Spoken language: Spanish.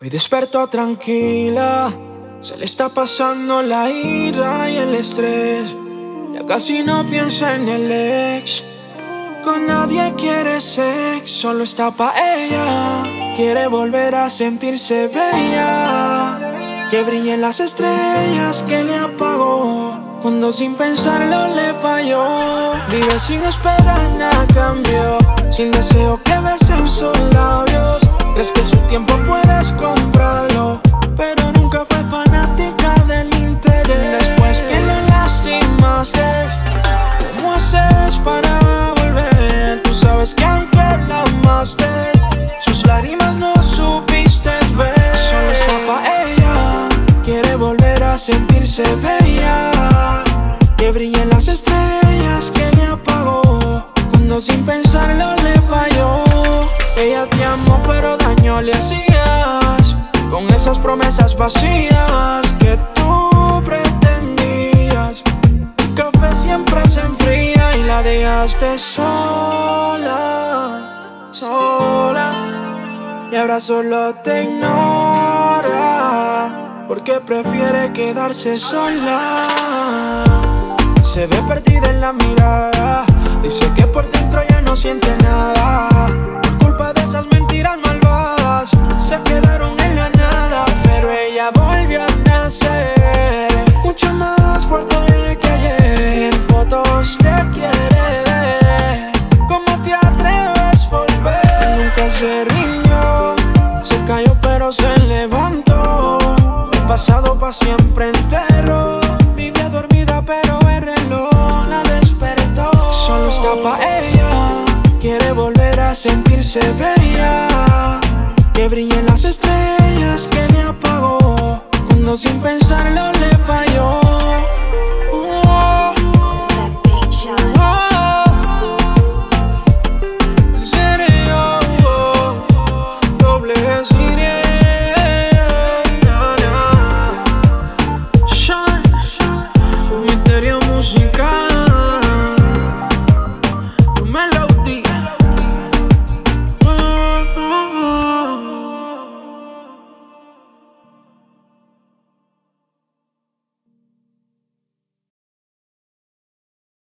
Hoy despertó tranquila, se le está pasando la ira y el estrés. Ya casi no piensa en el ex, con nadie quiere sexo, solo está pa' ella. Quiere volver a sentirse bella, que brillen las estrellas que le apagó cuando sin pensarlo le falló. Vive sin esperar nada a cambio, sin deseo que besen sus labios. Crees que su tiempo puedes comprarlo, pero nunca fue fanática del interés. Después que le lastimaste, ¿cómo haces para volver? Tú sabes que aunque la amaste, sus lágrimas no supiste ver. Solo escapa ella, quiere volver a sentirse bella, que brillen las estrellas que le apagó cuando sin pensarlo le falló. Ella te amó pero daño le hacías con esas promesas vacías que tú pretendías. El café siempre se enfría y la dejaste sola, sola. Y ahora solo te ignora porque prefiere quedarse sola. Se ve perdida en la mirada, dice que por dentro ya no siente nada. Por culpa de esas mentiras malvadas se quedaron en la nada. Pero ella volvió a nacer, mucho más fuerte que ayer. En fotos te quiere ver, ¿cómo te atreves a volver? Nunca se rió, se cayó pero se levantó. El pasado pa' siempre enterró. Vivía dormida pero el reloj la despertó. Solo está pa' ella, quiere volver a sentirse bella, que brillen las estrellas que le apagó cuando sin pensarlo le falló.